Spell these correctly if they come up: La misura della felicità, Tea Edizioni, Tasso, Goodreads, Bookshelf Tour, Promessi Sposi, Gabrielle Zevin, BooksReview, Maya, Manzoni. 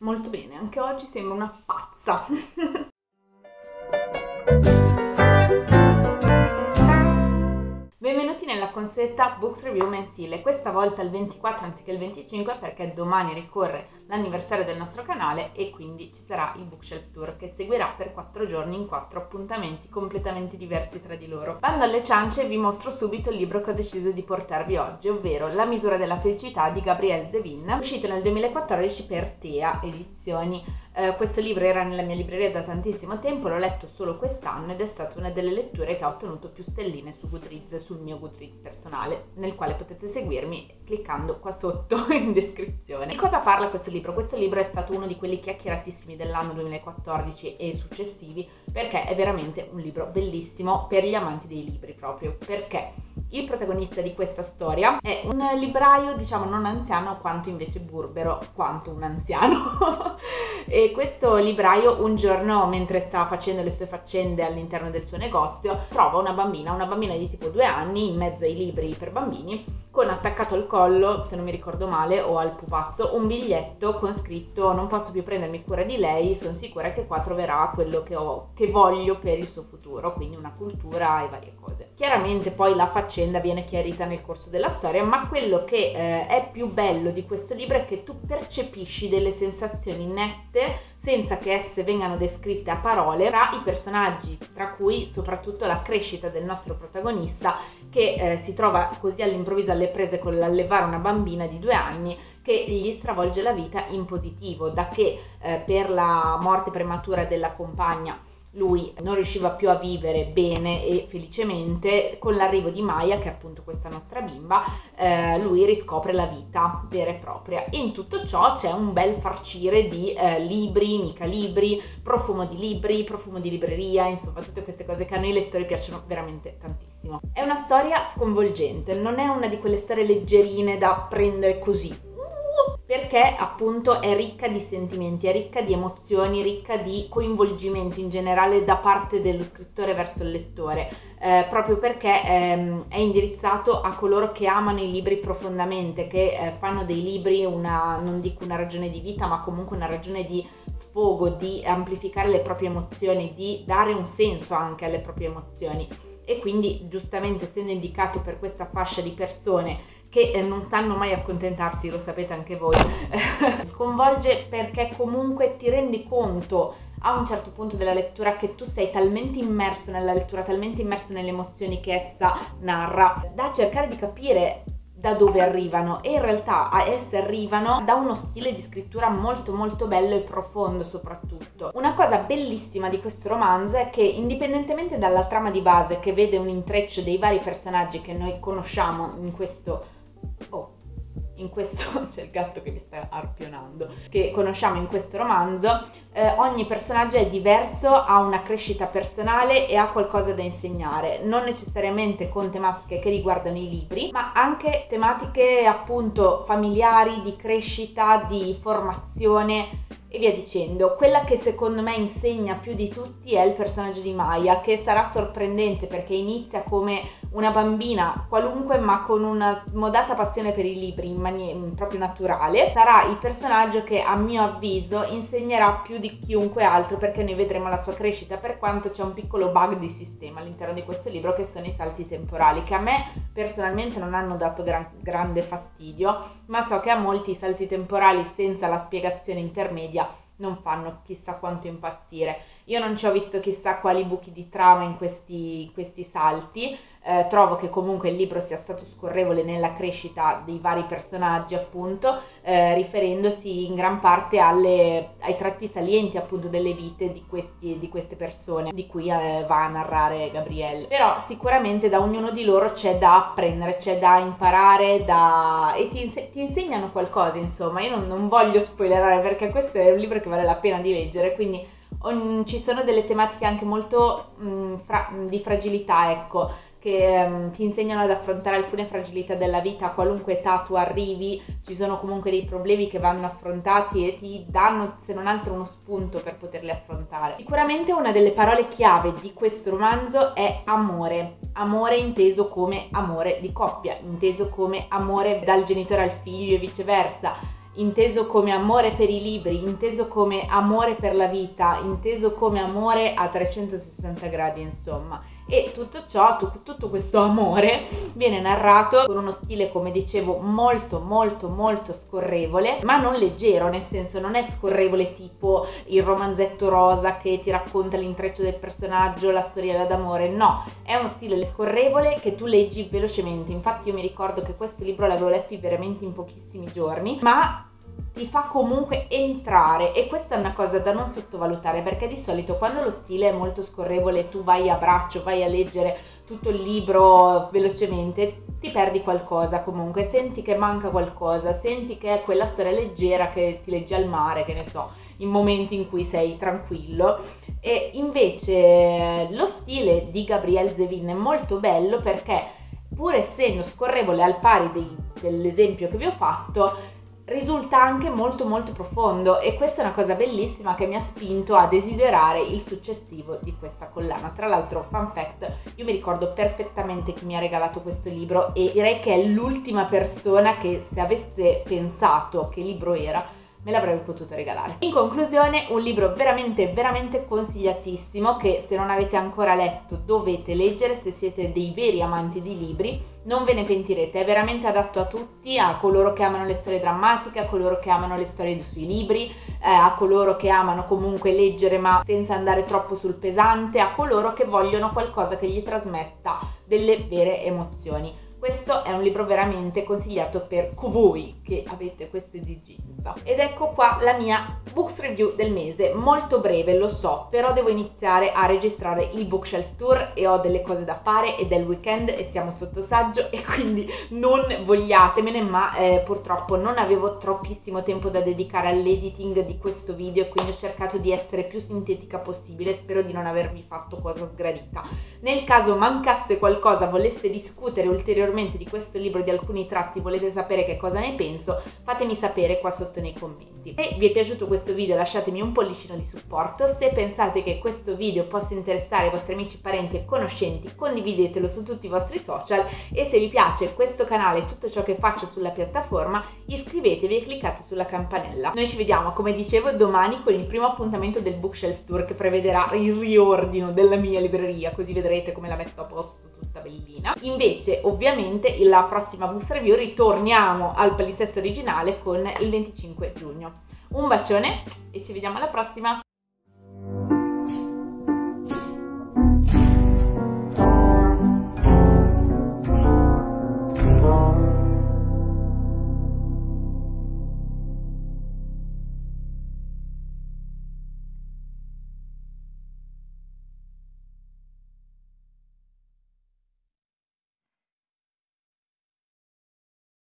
molto bene, anche oggi sembra una pazza. Benvenuti nella consueta Books Review mensile, questa volta il 24 anziché il 25 perché domani ricorre l'anniversario del nostro canale e quindi ci sarà il Bookshelf Tour che seguirà per 4 giorni in 4 appuntamenti completamente diversi tra di loro. Bando alle ciance, vi mostro subito il libro che ho deciso di portarvi oggi, ovvero La misura della felicità di Gabrielle Zevin, uscito nel 2014 per Tea Edizioni. Questo libro era nella mia libreria da tantissimo tempo, l'ho letto solo quest'anno ed è stata una delle letture che ha ottenuto più stelline su Goodreads, sul mio Goodreads personale, nel quale potete seguirmi cliccando qua sotto in descrizione. Di cosa parla questo libro? Questo libro è stato uno di quelli chiacchieratissimi dell'anno 2014 e successivi, perché è veramente un libro bellissimo per gli amanti dei libri, proprio perché il protagonista di questa storia è un libraio, diciamo non anziano quanto invece burbero, quanto un anziano. E questo libraio un giorno, mentre sta facendo le sue faccende all'interno del suo negozio, trova una bambina di tipo 2 anni in mezzo ai libri per bambini, con attaccato al collo, se non mi ricordo male, o al pupazzo, un biglietto con scritto: non posso più prendermi cura di lei, sono sicura che qua troverà quello che voglio per il suo futuro, quindi una cultura e varie cose. Chiaramente poi la faccenda viene chiarita nel corso della storia, ma quello che è più bello di questo libro è che tu percepisci delle sensazioni nette, senza che esse vengano descritte a parole, tra i personaggi, tra cui soprattutto la crescita del nostro protagonista, che si trova così all'improvviso alle prese con l'allevare una bambina di 2 anni che gli stravolge la vita in positivo, da che per la morte prematura della compagna lui non riusciva più a vivere bene e felicemente, con l'arrivo di Maya, che è appunto questa nostra bimba, lui riscopre la vita vera e propria. E in tutto ciò c'è un bel farcire di libri, mica libri, profumo di libreria, insomma tutte queste cose che a noi lettori piacciono veramente tantissimo. È una storia sconvolgente, non è una di quelle storie leggerine da prendere così, perché appunto è ricca di sentimenti, è ricca di emozioni, ricca di coinvolgimento in generale da parte dello scrittore verso il lettore, proprio perché è indirizzato a coloro che amano i libri profondamente, che fanno dei libri una, non dico una ragione di vita, ma comunque una ragione di sfogo, di amplificare le proprie emozioni, di dare un senso anche alle proprie emozioni. E quindi giustamente, essendo indicato per questa fascia di persone che non sanno mai accontentarsi, lo sapete anche voi, sconvolge perché comunque ti rendi conto a un certo punto della lettura che tu sei talmente immerso nella lettura, talmente immerso nelle emozioni che essa narra, da cercare di capire da dove arrivano, e in realtà a esse arrivano da uno stile di scrittura molto molto bello e profondo soprattutto. Una cosa bellissima di questo romanzo è che, indipendentemente dalla trama di base, che vede un intreccio dei vari personaggi che noi conosciamo in questo... Oh, in questo c'è il gatto che mi sta arpionando, che conosciamo in questo romanzo, ogni personaggio è diverso, ha una crescita personale e ha qualcosa da insegnare, non necessariamente con tematiche che riguardano i libri, ma anche tematiche appunto familiari, di crescita, di formazione e via dicendo. Quella che secondo me insegna più di tutti è il personaggio di Maya, che sarà sorprendente perché inizia come una bambina qualunque, ma con una smodata passione per i libri in maniera proprio naturale. Sarà il personaggio che a mio avviso insegnerà più di chiunque altro, perché noi vedremo la sua crescita, per quanto c'è un piccolo bug di sistema all'interno di questo libro, che sono i salti temporali, che a me personalmente non hanno dato grande fastidio, ma so che a molti i salti temporali senza la spiegazione intermedia non fanno chissà quanto impazzire. Io non ci ho visto chissà quali buchi di trama in questi salti, trovo che comunque il libro sia stato scorrevole nella crescita dei vari personaggi, appunto, riferendosi in gran parte ai tratti salienti appunto delle vite di queste persone di cui va a narrare Gabrielle. Però sicuramente da ognuno di loro c'è da apprendere, c'è da imparare, e ti insegnano qualcosa, insomma. Io non voglio spoilerare, perché questo è un libro che vale la pena di leggere, quindi ci sono delle tematiche anche molto di fragilità, ecco, che ti insegnano ad affrontare alcune fragilità della vita. A qualunque età tu arrivi, ci sono comunque dei problemi che vanno affrontati e ti danno, se non altro, uno spunto per poterli affrontare. Sicuramente una delle parole chiave di questo romanzo è amore. Amore inteso come amore di coppia, inteso come amore dal genitore al figlio e viceversa, inteso come amore per i libri, inteso come amore per la vita, inteso come amore a 360 gradi, insomma. E tutto ciò, tutto questo amore viene narrato con uno stile, come dicevo, molto molto molto scorrevole, ma non leggero, nel senso non è scorrevole tipo il romanzetto rosa che ti racconta l'intreccio del personaggio, la storiella d'amore, no, è uno stile scorrevole che tu leggi velocemente. Infatti io mi ricordo che questo libro l'avevo letto veramente in pochissimi giorni, ma ti fa comunque entrare, e questa è una cosa da non sottovalutare, perché di solito quando lo stile è molto scorrevole, tu vai a braccio, vai a leggere tutto il libro velocemente, ti perdi qualcosa, comunque senti che manca qualcosa, senti che è quella storia leggera che ti leggi al mare, che ne so, in momenti in cui sei tranquillo. E invece lo stile di Gabrielle Zevin è molto bello, perché pur essendo scorrevole al pari dell'esempio che vi ho fatto, risulta anche molto molto profondo, e questa è una cosa bellissima che mi ha spinto a desiderare il successivo di questa collana. Tra l'altro, fun fact, io mi ricordo perfettamente chi mi ha regalato questo libro, e direi che è l'ultima persona che, se avesse pensato che libro era, me l'avrebbe potuto regalare. In conclusione, un libro veramente veramente consigliatissimo, che se non avete ancora letto dovete leggere se siete dei veri amanti di libri. Non ve ne pentirete, è veramente adatto a tutti, a coloro che amano le storie drammatiche, a coloro che amano le storie sui libri, a coloro che amano comunque leggere ma senza andare troppo sul pesante, a coloro che vogliono qualcosa che gli trasmetta delle vere emozioni. Questo è un libro veramente consigliato per voi che avete questa esigenza. Ed ecco qua la mia Books Review del mese, molto breve, lo so, però devo iniziare a registrare il Bookshelf Tour e ho delle cose da fare, ed è il weekend e siamo sotto saggio, e quindi non vogliatemene, ma purtroppo non avevo troppissimo tempo da dedicare all'editing di questo video, e quindi ho cercato di essere più sintetica possibile. Spero di non avervi fatto cosa sgradita. Nel caso mancasse qualcosa, voleste discutere ulteriormente di questo libro, di alcuni tratti, volete sapere che cosa ne penso, fatemi sapere qua sotto nei commenti. Se vi è piaciuto questo video lasciatemi un pollicino di supporto, se pensate che questo video possa interessare i vostri amici, parenti e conoscenti condividetelo su tutti i vostri social, e se vi piace questo canale e tutto ciò che faccio sulla piattaforma iscrivetevi e cliccate sulla campanella. Noi ci vediamo, come dicevo, domani con il primo appuntamento del Bookshelf Tour, che prevederà il riordino della mia libreria, così vedrete come la metto a posto tutta bellina. Invece ovviamente la prossima Books Review ritorniamo al palinsesto originale con il 25 giugno. Un bacione e ci vediamo alla prossima!